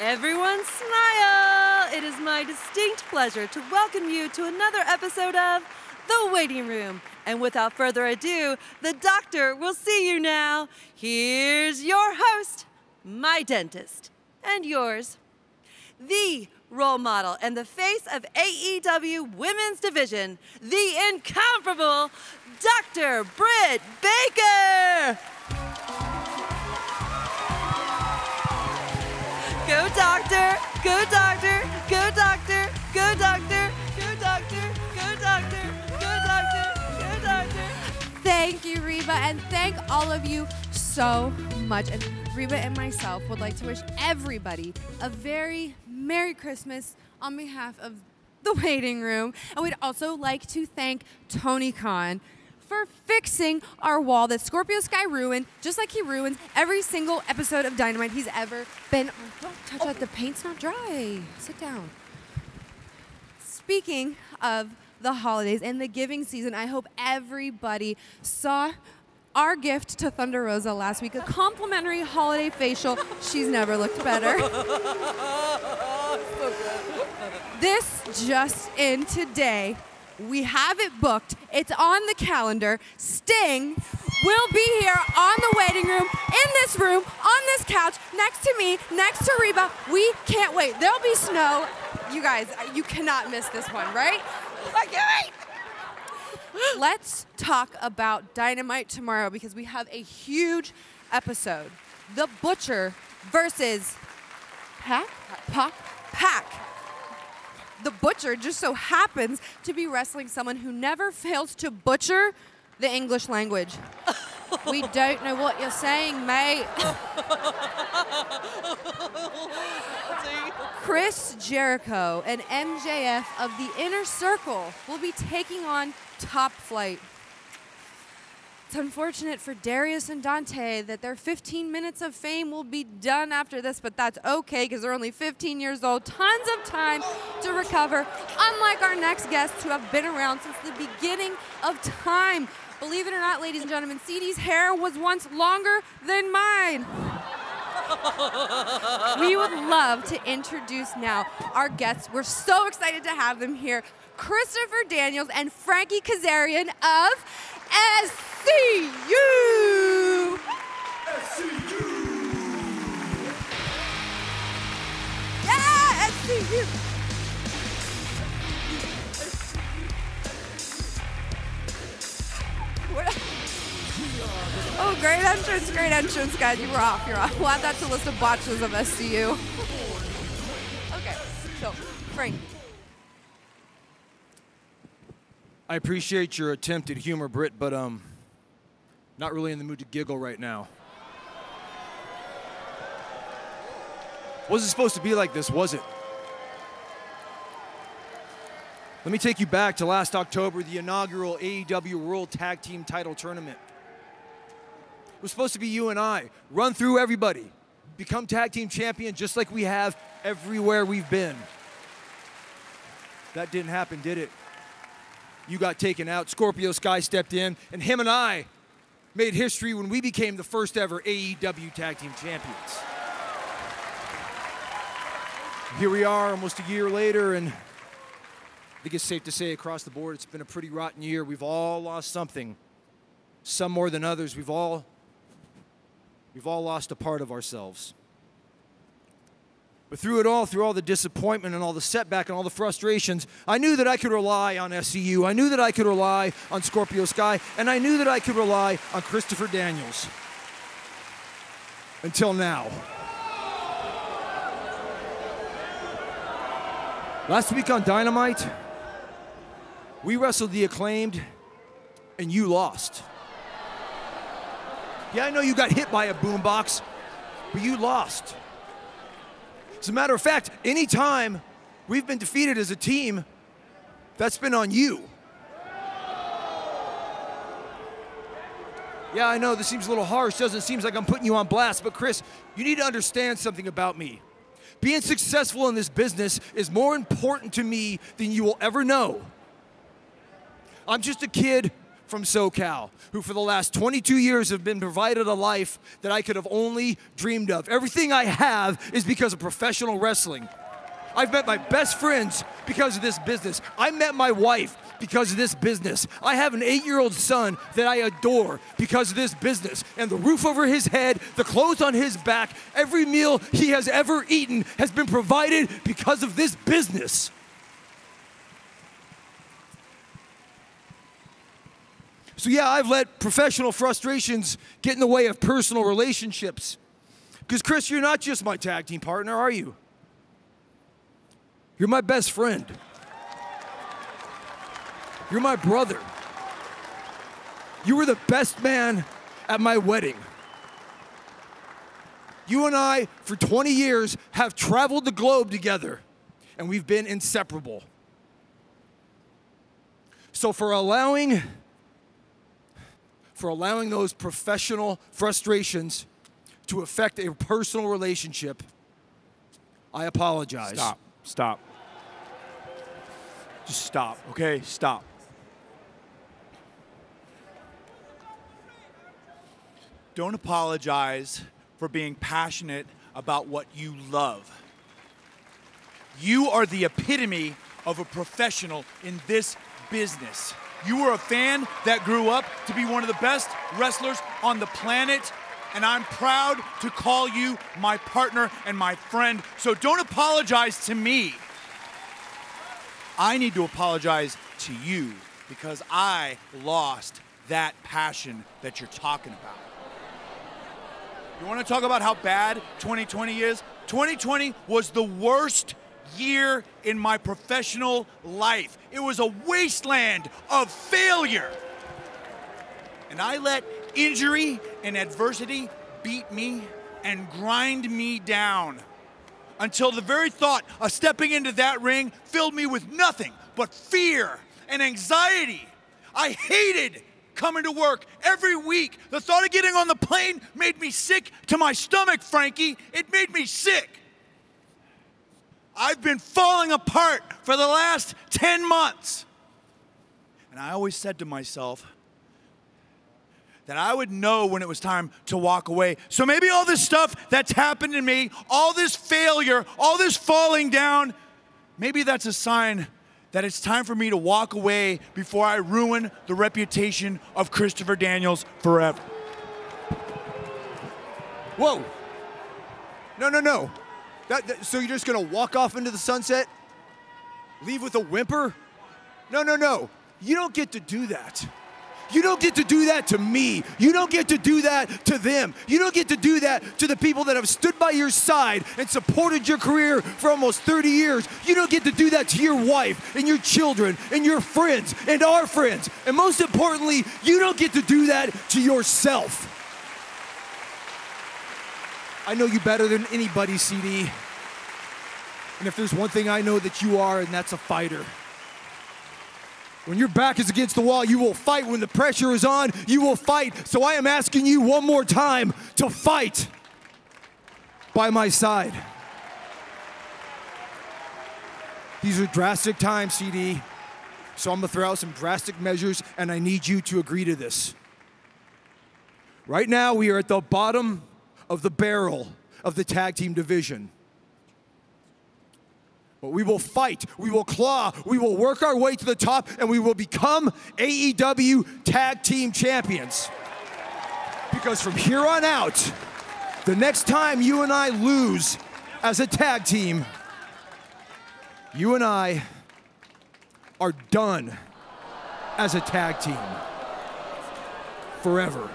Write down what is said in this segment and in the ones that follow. Everyone smile! It is my distinct pleasure to welcome you to another episode of The Waiting Room. And without further ado, the doctor will see you now. Here's your host, my dentist, and yours, the role model and the face of AEW Women's Division, the incomparable Dr. Britt Baker. Go doctor, go doctor, go doctor, go doctor, go doctor, go doctor, go doctor, go doctor. Thank you, Reba, and thank all of you so much. And Reba and myself would like to wish everybody a very Merry Christmas on behalf of The Waiting Room. And we'd also like to thank Tony Khan for fixing our wall that Scorpio Sky ruined, just like he ruins every single episode of Dynamite he's ever been on. Don't touch that, the paint's not dry. Sit down. Speaking of the holidays and the giving season, I hope everybody saw our gift to Thunder Rosa last week, a complimentary holiday facial. She's never looked better. This just in today. We have it booked. It's on the calendar. Sting will be here on The Waiting Room, in this room, on this couch, next to me, next to Reba. We can't wait. There'll be snow. You guys, you cannot miss this one, right? I can't wait. Let's talk about Dynamite tomorrow because we have a huge episode. The Butcher versus Pac. The Butcher just so happens to be wrestling someone who never fails to butcher the English language. We don't know what you're saying, mate. Chris Jericho and MJF of the Inner Circle will be taking on Top Flight. It's unfortunate for Darius and Dante that their 15 minutes of fame will be done after this, but that's okay because they're only 15 years old. Tons of time to recover, unlike our next guests who have been around since the beginning of time. Believe it or not, ladies and gentlemen, CD's hair was once longer than mine. We would love to introduce now our guests. We're so excited to have them here. Christopher Daniels and Frankie Kazarian of SCU. Yeah, SCU. Oh, great entrance, guys. You were off, you're off. We'll add that to a list of botches of SCU. Okay, so, Frank. I appreciate your attempt at humor, Britt, but not really in the mood to giggle right now. Wasn't supposed to be like this, was it? Let me take you back to last October, the inaugural AEW World Tag Team Title Tournament. It was supposed to be you and I, run through everybody, become tag team champion just like we have everywhere we've been. That didn't happen, did it? You got taken out, Scorpio Sky stepped in, and him and I made history when we became the first ever AEW Tag Team Champions. Here we are almost a year later, and I think it's safe to say across the board it's been a pretty rotten year. We've all lost something, some more than others. We've all lost a part of ourselves. But through it all, through all the disappointment and all the setback and all the frustrations, I knew that I could rely on SCU. I knew that I could rely on Scorpio Sky. And I knew that I could rely on Christopher Daniels. Until now. Last week on Dynamite, we wrestled the Acclaimed, and you lost. Yeah, I know you got hit by a boombox, but you lost. As a matter of fact, any time we've been defeated as a team, that's been on you. Yeah, I know, this seems a little harsh. Doesn't seem like I'm putting you on blast, but Chris, you need to understand something about me. Being successful in this business is more important to me than you will ever know. I'm just a kid from SoCal, who for the last 22 years have been provided a life that I could have only dreamed of. Everything I have is because of professional wrestling. I've met my best friends because of this business. I met my wife because of this business. I have an 8-year-old son that I adore because of this business. And the roof over his head, the clothes on his back, every meal he has ever eaten has been provided because of this business. So yeah, I've let professional frustrations get in the way of personal relationships. Because Chris, you're not just my tag team partner, are you? You're my best friend. You're my brother. You were the best man at my wedding. You and I, for 20 years, have traveled the globe together, and we've been inseparable. So for allowing those professional frustrations to affect a personal relationship, I apologize. Stop. Stop. Just stop, okay? Stop. Don't apologize for being passionate about what you love. You are the epitome of a professional in this business. You are a fan that grew up to be one of the best wrestlers on the planet, and I'm proud to call you my partner and my friend. So don't apologize to me. I need to apologize to you because I lost that passion that you're talking about. You want to talk about how bad 2020 is? 2020 was the worst year in my professional life. It was a wasteland of failure. And I let injury and adversity beat me and grind me down until the very thought of stepping into that ring filled me with nothing but fear and anxiety. I hated coming to work every week. The thought of getting on the plane made me sick to my stomach, Frankie. It made me sick. I've been falling apart for the last 10 months. And I always said to myself, that I would know when it was time to walk away. So maybe all this stuff that's happened to me, all this failure, all this falling down, maybe that's a sign that it's time for me to walk away before I ruin the reputation of Christopher Daniels forever. Whoa. No, no, no. So you're just gonna walk off into the sunset? Leave with a whimper? No, no, no. You don't get to do that. You don't get to do that to me. You don't get to do that to them. You don't get to do that to the people that have stood by your side and supported your career for almost 30 years. You don't get to do that to your wife and your children and your friends and our friends. And most importantly, you don't get to do that to yourself. I know you better than anybody, CD. And if there's one thing I know that you are, and that's a fighter. When your back is against the wall, you will fight. When the pressure is on, you will fight. So I am asking you one more time to fight by my side. These are drastic times, CD. So I'm gonna throw out some drastic measures, and I need you to agree to this. Right now, we are at the bottom of the barrel of the tag team division. But we will fight, we will claw, we will work our way to the top, and we will become AEW Tag Team Champions. Because from here on out, the next time you and I lose as a tag team, you and I are done as a tag team forever.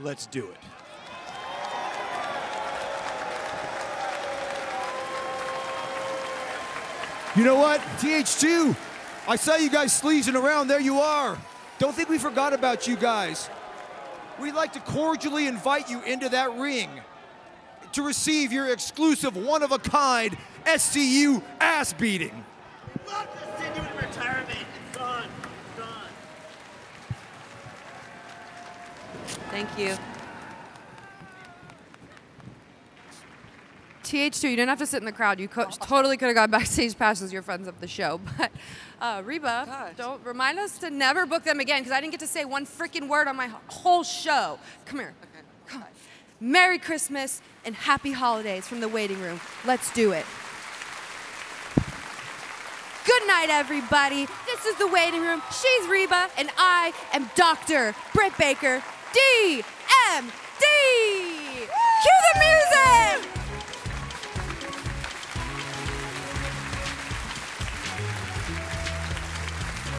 Let's do it. You know what, TH2, I saw you guys sleazing around, there you are. Don't think we forgot about you guys. We'd like to cordially invite you into that ring to receive your exclusive one-of-a-kind SCU ass beating. We'd love to send you into retirement. It's gone, it's gone. Thank you. TH2, you didn't have to sit in the crowd. You totally could have got backstage passes, your friends of the show. But Reba, God, don't remind us to never book them again, because I didn't get to say one freaking word on my whole show. Come here. Okay. Come on. Merry Christmas and happy holidays from The Waiting Room. Let's do it. Good night, everybody. This is The Waiting Room. She's Reba, and I am Dr. Britt Baker D.M.D.